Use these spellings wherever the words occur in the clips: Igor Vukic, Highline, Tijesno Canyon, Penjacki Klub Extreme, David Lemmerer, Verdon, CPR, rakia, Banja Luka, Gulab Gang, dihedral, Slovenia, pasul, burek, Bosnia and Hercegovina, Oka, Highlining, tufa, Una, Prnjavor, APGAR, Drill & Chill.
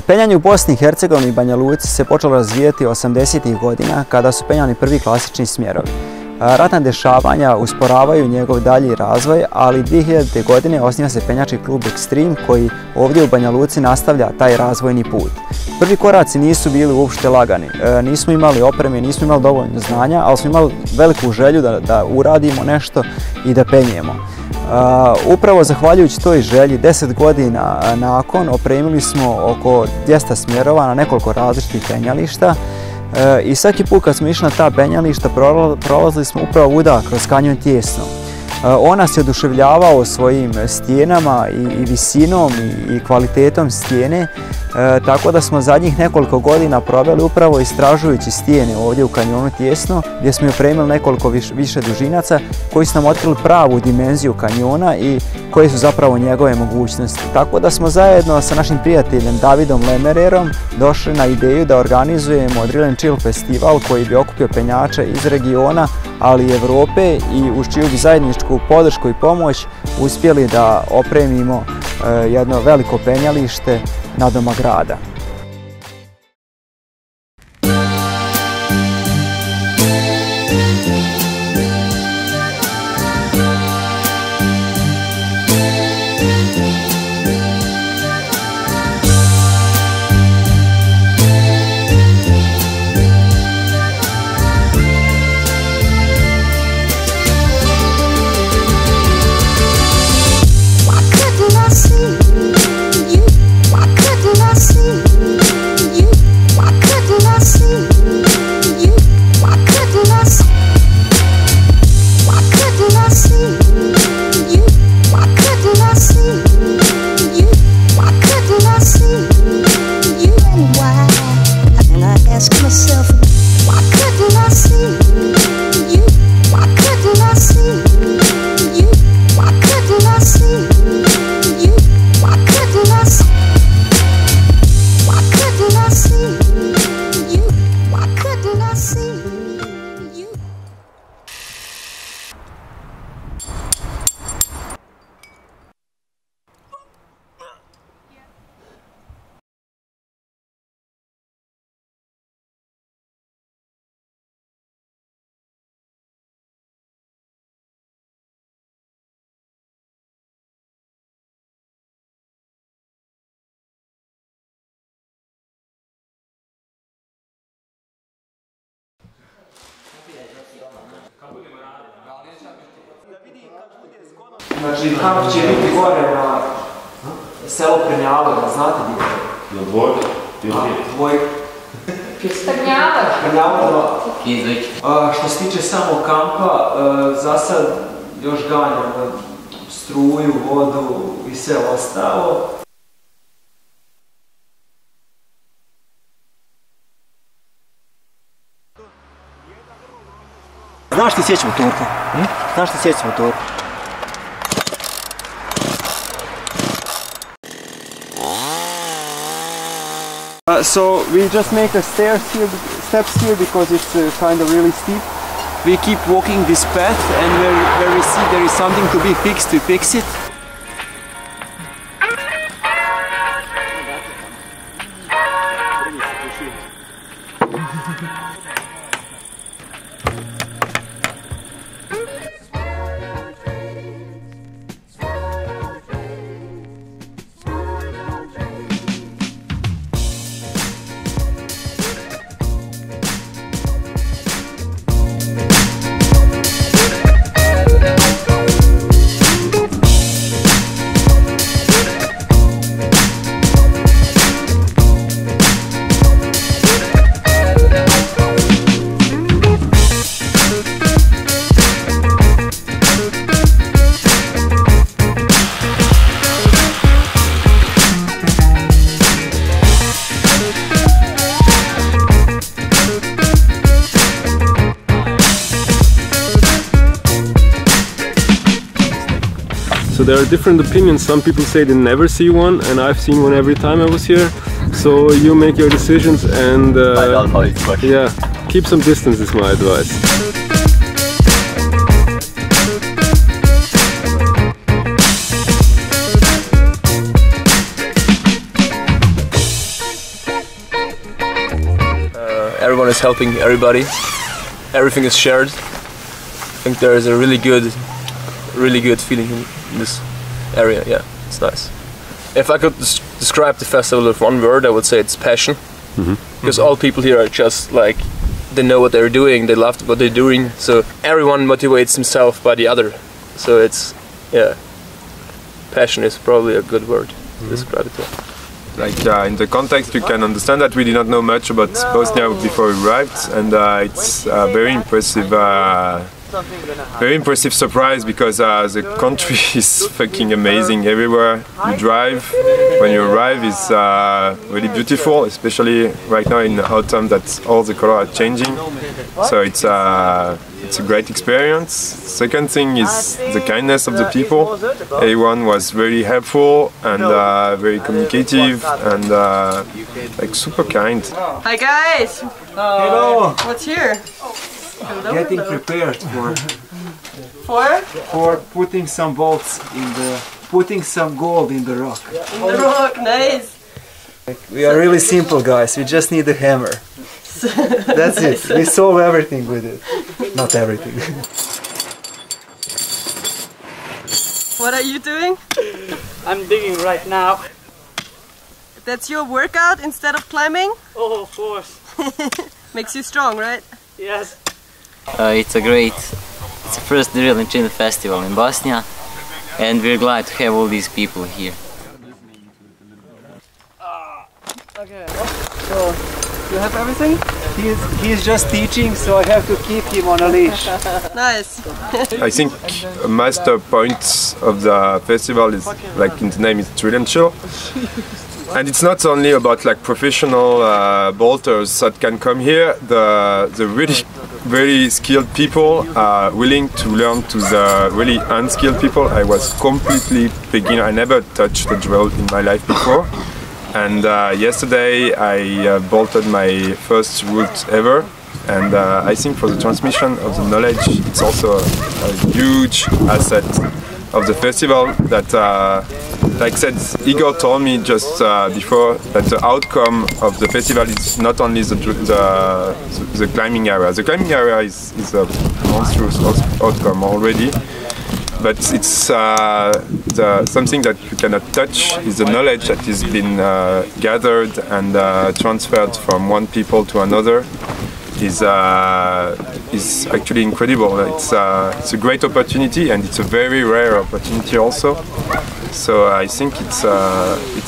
Penjanje u Bosni i Hercegovini i Banja Luci se počelo razvijati 80-ih godina kada su penjani prvi klasični smjerovi. Ratna dešavanja usporavaju njegov dalji razvoj, ali 2000. godine osniva se penjački klub Extreme koji ovdje u Banja Luci nastavlja taj razvojni put. Prvi koraci nisu bili uopšte lagani, nismo imali opreme, nismo imali dovoljno znanja, ali smo imali veliku želju da uradimo nešto i da penjemo. Upravo zahvaljujući toj želji, 10 godina nakon opremili smo oko 200 smjerova na nekoliko različitih penjališta. I svaki put kad smo išli na ta penjališta prolazili smo upravo vuda kroz kanjon Tijesno. Ona se oduševljavao svojim stijenama i visinom i kvalitetom stijene, tako da smo zadnjih nekoliko godina proveli upravo istražujući stijene ovdje u kanjonu Tijesno, gdje smo opremili nekoliko više dužinaca koji su nam otkrili pravu dimenziju kanjona i koje su zapravo njegove mogućnosti. Tako da smo zajedno sa našim prijateljem Davidom Lemmererom došli na ideju da organizujemo Drill and Chill festival koji bi okupio penjače iz regiona, ali i Evrope i uz čiju bi zajedničku podršku i pomoć uspjeli da opremimo jedno veliko penjalište na doma grada. Znači, kamp će biti gore na selo Prnjavora, znate gdje je? Na dvojku ili gdje? Dvojku. Prnjavora. Prnjavora. Izlik. Što se tiče samo kampa, za sad još ganjam struju, vodu i sve ostalo. Znaš ti sjeći motorku? Znaš ti sjeći motorku? So we just make the steps here because it's kind of really steep. We keep walking this path and where we see there is something to be fixed, we fix it. So there are different opinions. Some people say they never see one, and I've seen one every time I was here. So you make your decisions and yeah, keep some distance is my advice. everyone is helping everybody. Everything is shared. I think there is a really good feeling in this area. Yeah, it's nice. If I could describe the festival with one word, I would say it's passion. Mm-hmm. Because all people here are just like, they know what they're doing, they love what they're doing, so everyone motivates themselves by the other. So it's, yeah, passion is probably a good word to describe it. Yeah. Like in the context you can understand that we did not know much about Bosnia before we arrived, and it's a very impressive surprise, because the country is fucking amazing everywhere you drive. When you arrive it's really beautiful, especially right now in autumn that all the colors are changing, so it's a great experience. Second thing is the kindness of the people. Everyone was very helpful and very communicative and like super kind. Hi guys! Hello! What's here? Getting prepared for putting some bolts in the, putting some gold in the rock. In the rock, nice. Like, we are really simple guys. We just need a hammer. That's it. We solve everything with it. Not everything. What are you doing? I'm digging right now. That's your workout instead of climbing? Oh, of course. Makes you strong, right? Yes. It's the first Drill and Chill festival in Bosnia, and we're glad to have all these people here. Okay, so you have everything? He's just teaching, so I have to keep him on a leash. Nice. I think a master point of the festival is, like in the name, it's Drill and Chill. And it's not only about like professional bolters that can come here. The really very skilled people are willing to learn to the really unskilled people. I was completely beginner. I never touched the drill in my life before. And yesterday I bolted my first route ever. And I think for the transmission of the knowledge, it's also a huge asset of the festival that. Like I said, Igor told me just before that the outcome of the festival is not only the climbing area. The climbing area is a monstrous outcome already, but it's something that you cannot touch is the knowledge that has been gathered and transferred from one people to another. Is actually incredible. It's a great opportunity, and it's a very rare opportunity also. So I think it's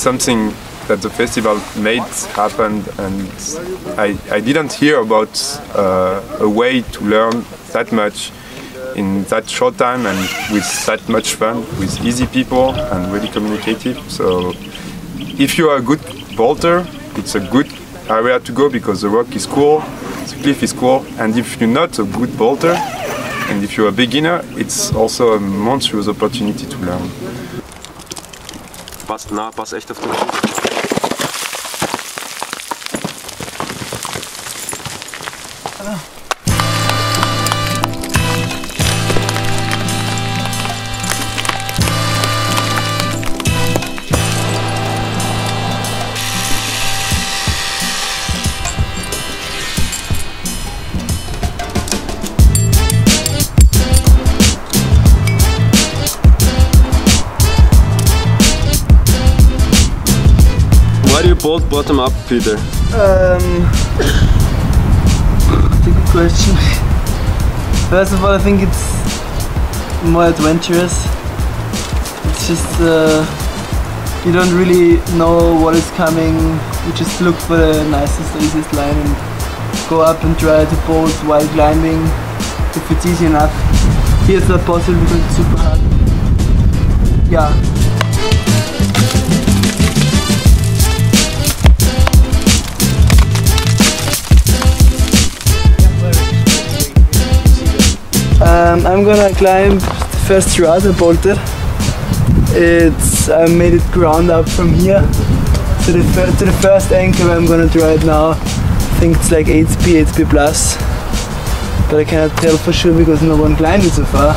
something that the festival made happen, and I didn't hear about a way to learn that much in that short time and with that much fun, with easy people and really communicative. So if you are a good bolter, it's a good area to go, because the rock is cool, the cliff is cool, and if you're not a good bolter, and if you're a beginner, it's also a monstrous opportunity to learn. Passt nah, passt echt auf den Schuh. Bolt bottom up, Peter? That's a good question. First of all, I think it's more adventurous. It's just you don't really know what is coming. You just look for the nicest, easiest line and go up and try to bolt while climbing. If it's easy enough. Here it's not possible because it's super hard. Yeah. I'm gonna climb the first route I bolted. I made it ground up from here to the first anchor. I'm gonna try it now. I think it's like 8B, 8B plus, but I cannot tell for sure because no one climbed it so far.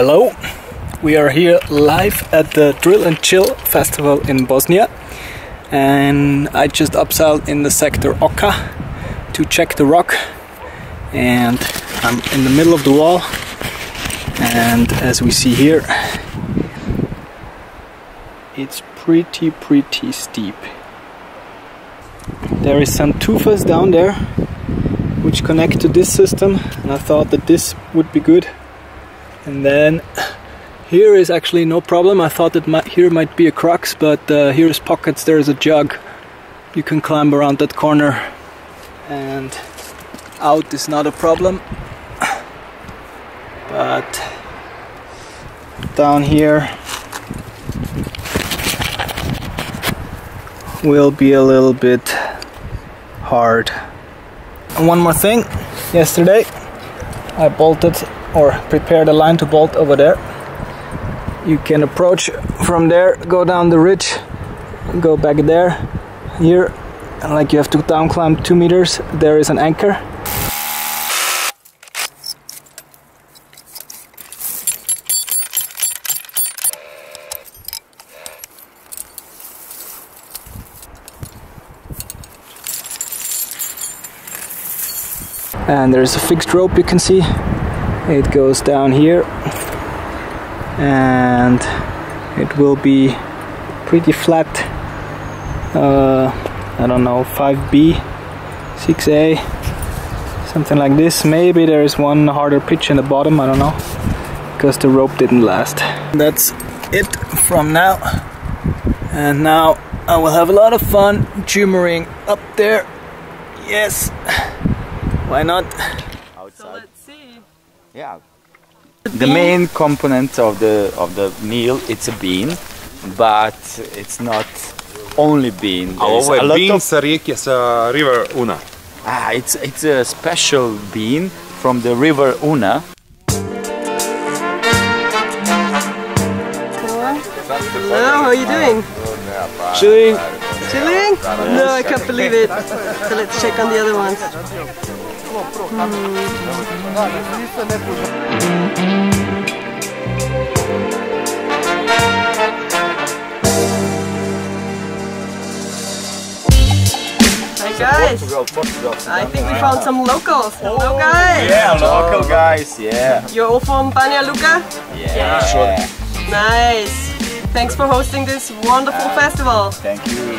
Hello, we are here live at the Drill and Chill festival in Bosnia, and I just ups out in the sector Oka to check the rock, and I'm in the middle of the wall, and as we see here it's pretty steep. There is some tufas down there which connect to this system, and I thought that this would be good. And then here is actually no problem. I thought that here might be a crux, but here is pockets, there is a jug. You can climb around that corner and out is not a problem. But down here will be a little bit hard. And one more thing, yesterday I bolted or prepared a line to bolt over there. You can approach from there, go down the ridge, go back there, here, and like you have to down climb 2 meters, there is an anchor. And there's a fixed rope, you can see. It goes down here and it will be pretty flat. I don't know, 5B, 6A, something like this. Maybe there is one harder pitch in the bottom, I don't know, because the rope didn't last. That's it from now. And now I will have a lot of fun jummering up there. Yes, why not? Outside. Yeah, the main component of the meal, it's a bean, but it's not only bean. There's a lot of sarik is a river Una. Ah, it's a special bean from the river Una. Hello, how are you doing? Chilling. Chilling? No, I can't believe it. So let's check on the other ones. Hi guys! I think we found some locals. Hello guys! Yeah, local guys, yeah. You're all from Banja Luka? Yeah, sure. Nice! Thanks for hosting this wonderful festival. Thank you. You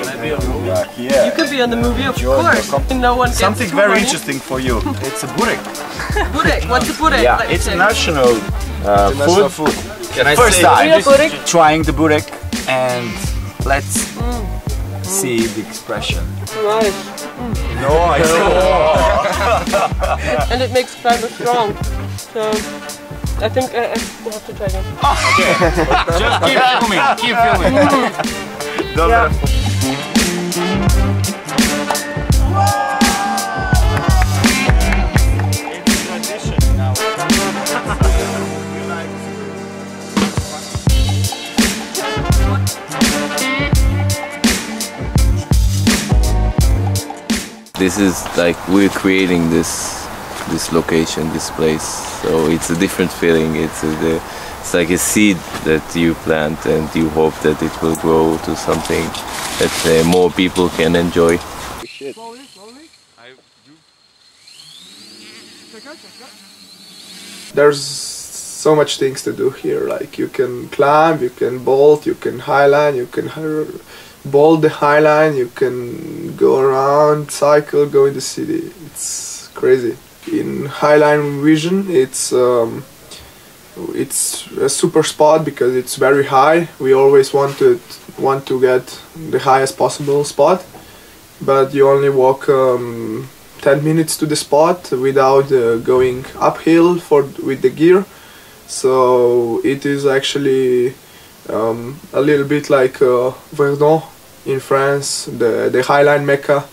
could be on the movie, of course. No one gets something very money. Interesting for you. It's a burek. Burek? What's a burek? Yeah, it's national food. Can I first time trying the burek, and let's see the expression. Nice. Mm. No, I don't. And it makes fiber strong. So. I think I will have to try that. Oh, okay. Just keep filming. Keep filming. Yeah. It's a tradition now. This is like we're creating this location, this place, so it's a different feeling. It's like a seed that you plant and you hope that it will grow to something that more people can enjoy. Shit. There's so much things to do here, like you can climb, you can bolt, you can highline, you can bolt the highline, you can go around, cycle, go in the city. It's crazy. In highline vision, it's a super spot because it's very high. We always want to get the highest possible spot, but you only walk 10 minutes to the spot without going uphill with the gear. So it is actually a little bit like Verdon in France, the highline Mecca.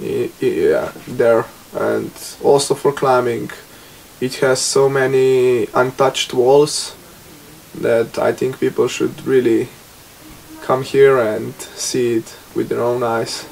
Yeah, there. And also for climbing, it has so many untouched walls that I think people should really come here and see it with their own eyes.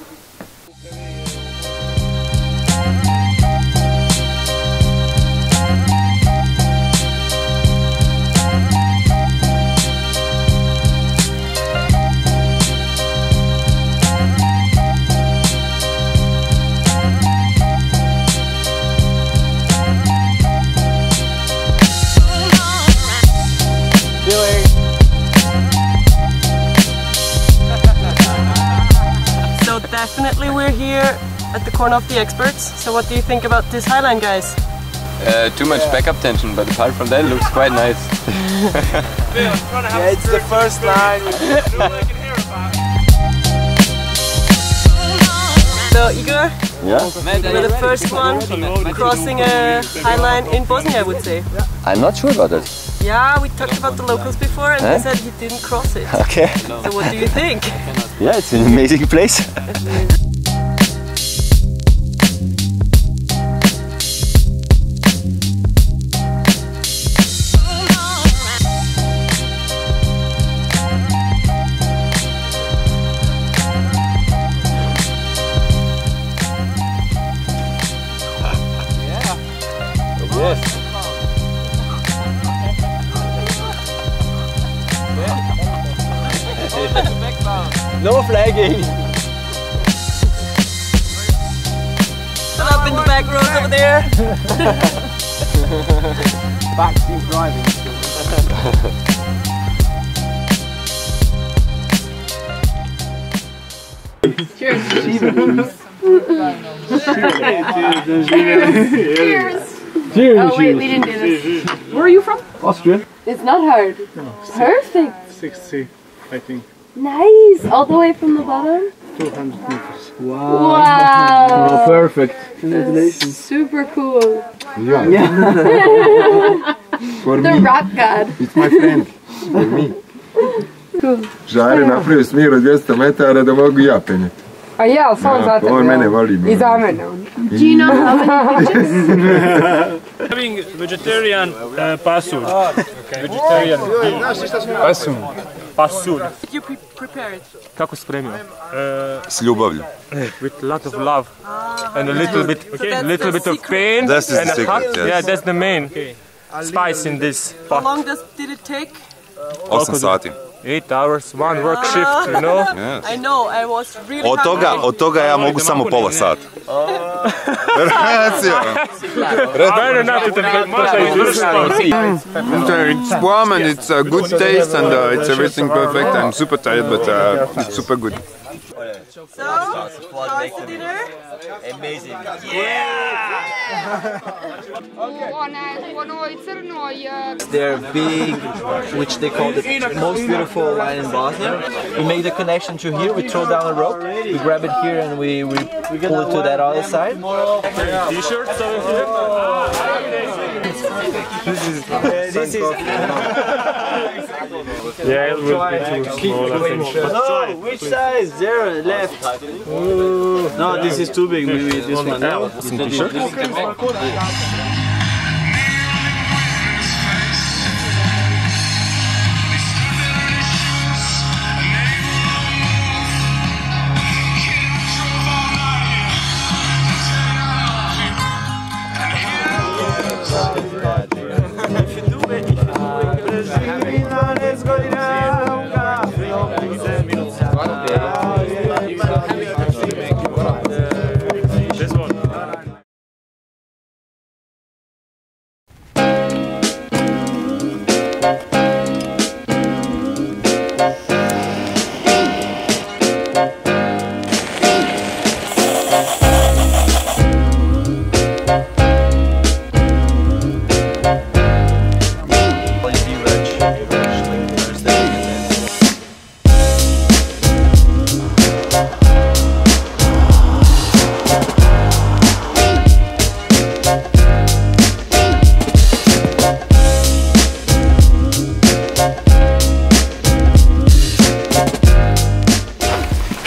Definitely we're here at the corner of the experts. So what do you think about this highline, guys? Too much backup tension, but apart from that, it looks quite nice. Yeah, it's the first line. So Igor, yeah, you're the first one crossing a highline in Bosnia, I would say. I'm not sure about it. Yeah, we talked about the locals before and they said he didn't cross it. Okay. So what do you think? Yeah, it's an amazing place. No flagging! Shut up in the back rows over there! Back to driving. Cheers! Cheers! Cheers! Oh wait, we didn't do this. Where are you from? Austria. It's not hard. No. Perfect! 60, I think. Nice! All the way from the bottom? 200 meters. Wow! Wow! Oh, perfect! Congratulations! Super cool! Yeah! For the me, rock god! It's my friend! For me! Cool! Žare napravio smir od 200 metara da mogu ja penjeti. A ja, sam za tebe. On mene voli. I za mene. Do you know how many bitches? Having vegetarian pasul. Vegetarian pasul. Pasul. Did you prepare it? Kako spremio? S ljubavlju. With a lot of love and a little bit of pain and a heart. Yeah, that's the main spice in this pot. How long did it take? 8 sati. 8 hours, one work shift, you know? Yes. I know, I was really hungry. Od toga ja mogu samo pola sat. It's warm and it's a good taste and it's everything perfect. I'm super tired, but it's super good. So, how's the dinner? Amazing. Yeah! They're big, which they call the most beautiful line in Bosnia. We make the connection to here, we throw down a rope, we grab it here and we pull it to that other side. T-shirts over here. Yeah, it will be too small, I think. No, which size? There, left. Ooh. No, this is too big, maybe this one. No, it's not big.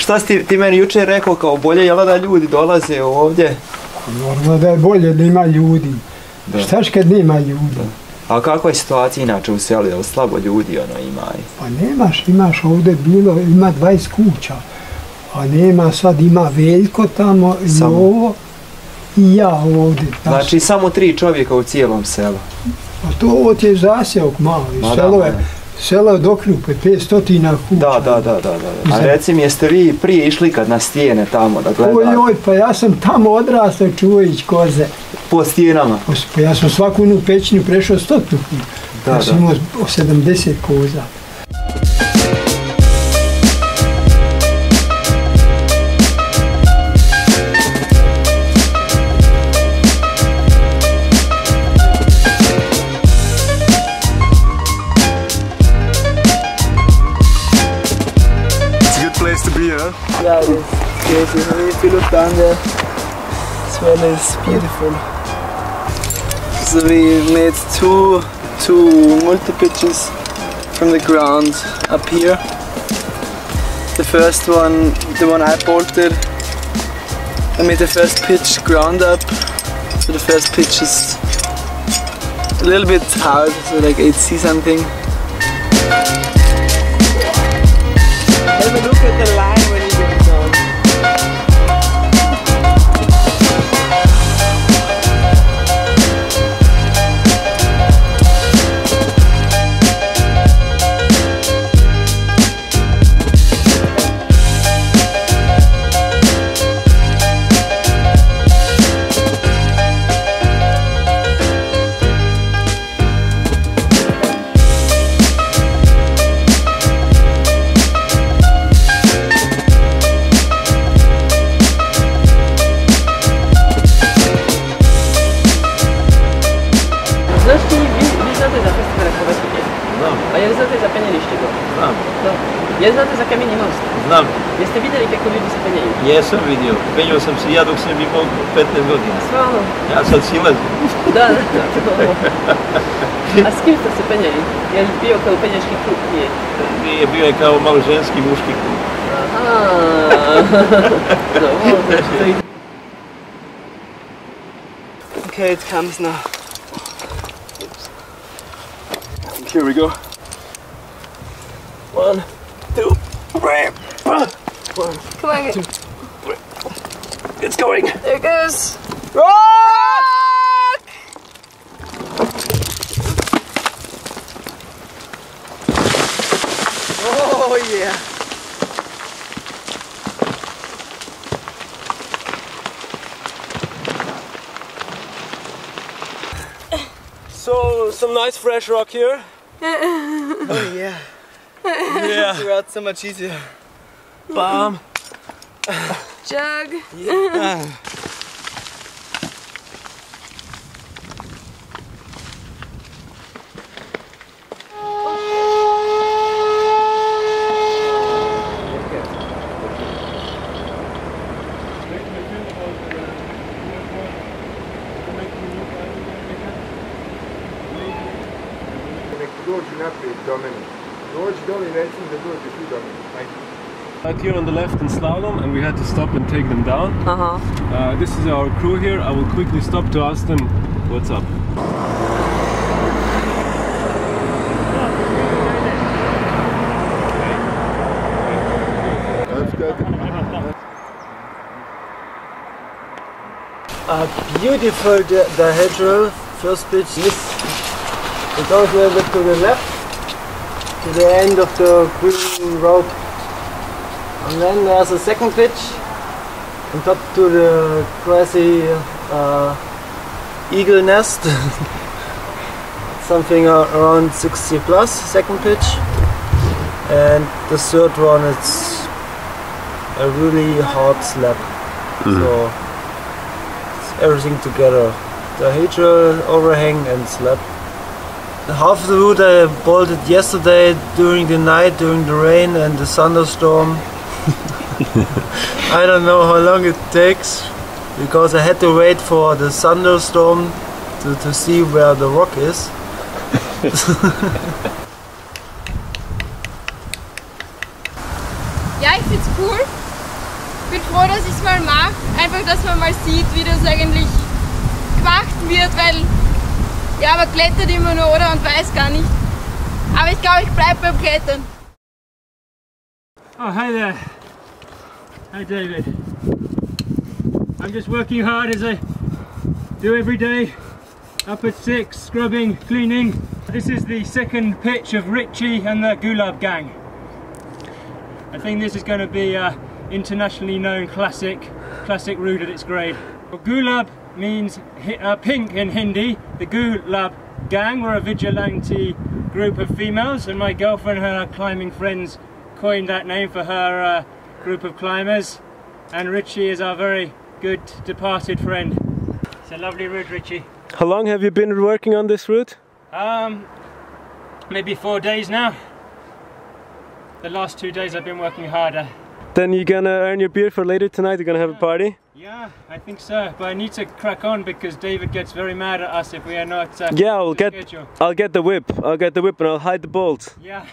Šta si ti meni jučer rekao kao bolje, jel' da ljudi dolaze ovdje? Normalno da je bolje da ima ljudi. Štaš kad nema ljudi? A kakva je situacija inače u selu, jel' slabo ljudi ima? Pa nemaš, imaš ovdje bilo, ima 20 kuća. A nema sad, ima Veljko tamo i ovo i ja ovdje. Znači samo 3 čovjeka u cijelom selu? A to ovo ti je zaseok mali, selo je. Selo je dokrupe, 500 kuća. Da. A reci mi, jeste vi prije išli kad na stijene tamo da gledate? Oj, pa ja sam tamo odrastao čuvajući koze. Po stijenama? Pa ja sam svaku jednu pećinu prešao 100 puta. Ja sam imao 70 koza. We'll be right back. crazy, huh? Yeah, it is crazy. If you look down there, as well, it's beautiful. So we made two multi-pitches from the ground up here. The first one, the one I bolted, I made the first pitch ground up. So the first pitch is a little bit hard, so like 8C something. Have a look at the line when you get down. Ja znate za kameni most? Znam. Jeste vidjeli kako ljudi se penjaju? Jesam vidio. Penjao sam se ja dok sam imao 15 godina. Stvarno? Ja sad silazim. Da, da. A s kim ste se penjali? Je li bio kao penjački klub? Nije, bio je kao malo ženski muški klub. Okay, it comes now. Here we go. 1, 2, 3, one. Come on, 2, 3. It's going. There it goes. Rock! Oh yeah. So some nice fresh rock here. Oh yeah. Yeah. You're out so much easier. Bomb. Jug. Yeah. Right here on the left in slalom, and we had to stop and take them down. This is our crew here. I will quickly stop to ask them what's up. Beautiful dihedral, first pitch. Yes. It goes a little bit to the left, to the end of the green rope. And then there's a second pitch on top to the crazy eagle nest, something around 60 plus, second pitch. And the third one, it's a really hard slap, so it's everything together. The dihedral, overhang and slap. Half of the route I bolted yesterday during the night, during the rain and the thunderstorm. I don't know how long it takes, because I had to wait for the thunderstorm to see where the rock is. Ja, ich find's cool. Bin froh, dass ich's mal mache. Einfach, dass man mal sieht, wie das eigentlich gemacht wird, weil ja, man klettert immer nur, oder? Und weiß gar nicht. Aber ich glaube, ich bleib beim Klettern. Oh, hi there. Hi David. I'm just working hard as I do every day. Up at 6, scrubbing, cleaning. This is the second pitch of Richie and the Gulab Gang. I think this is going to be an internationally known classic route at its grade. Well, Gulab means pink in Hindi. The Gulab Gang were a vigilante group of females, and my girlfriend and her climbing friends coined that name for her group of climbers, and Richie is our very good departed friend. It's a lovely route, Richie. How long have you been working on this route? Maybe 4 days now. The last 2 days I've been working harder. Then you're gonna earn your beer for later tonight? You're gonna have a party? Yeah, I think so. But I need to crack on because David gets very mad at us if we are not. Yeah, I'll get the whip. I'll get the whip and I'll hide the bolt. Yeah.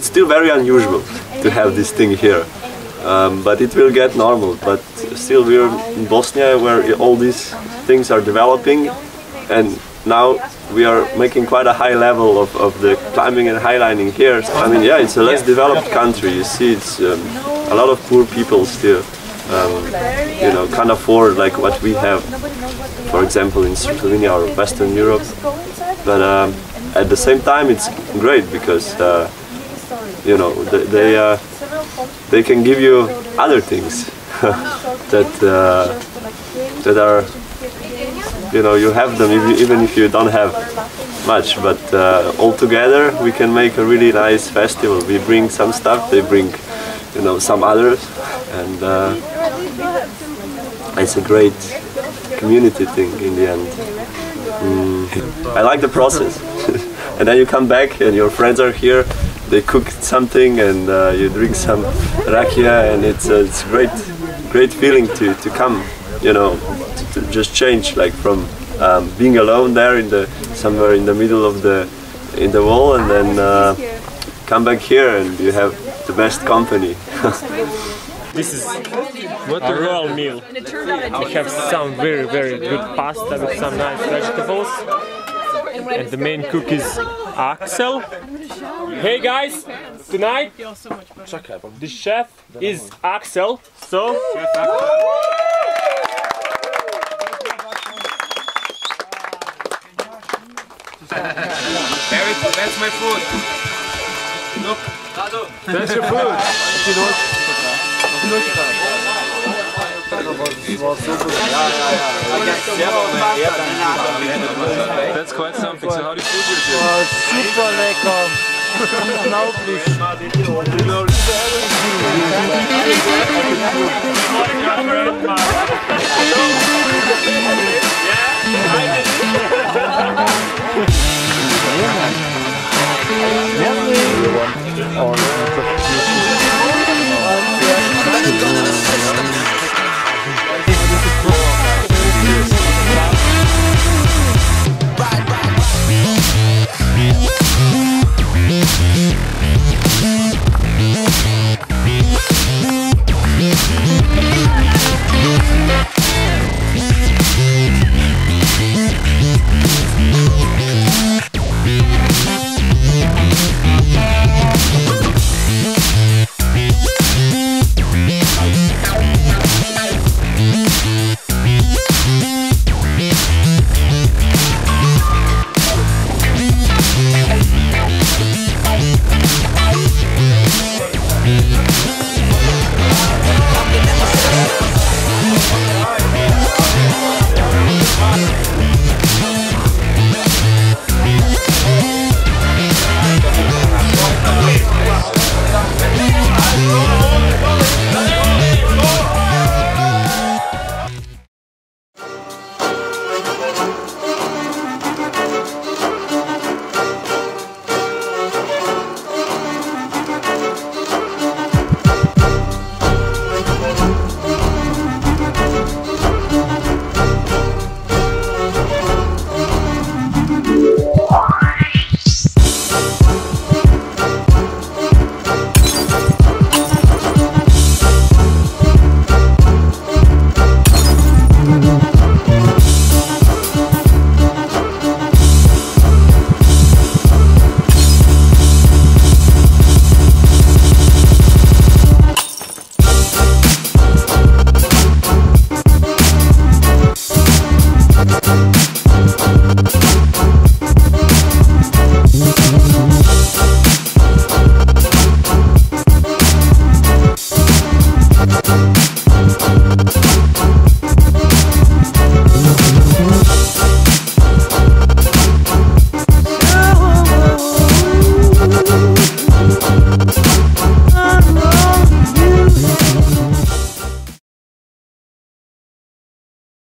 Still very unusual to have this thing here, but it will get normal. But still, we're in Bosnia where all these things are developing, and now we are making quite a high level of the climbing and highlining here. I mean, yeah, it's a less developed country. You see, it's a lot of poor people still, you know, can't afford like what we have, for example, in Slovenia or Western Europe. But at the same time, it's great because you know, they can give you other things that are, you know, you have them even if you don't have much. But all together we can make a really nice festival. We bring some stuff, they bring, you know, some others, and it's a great community thing in the end. I like the process. And then you come back and your friends are here. They cook something and you drink some rakia, and it's great feeling to come, you know, to just change like from being alone there in the somewhere in the middle of the wall, and then come back here and you have the best company. This is a real meal. We have some very good pasta with some nice vegetables. And the main cook is Axel. Hey guys! Tonight, thank you all so much, the chef is Axel, so... That's my food. Look, that's your food. That's quite something. So how do you food yourself? Super lecker. Unglaublich. Unglaublich.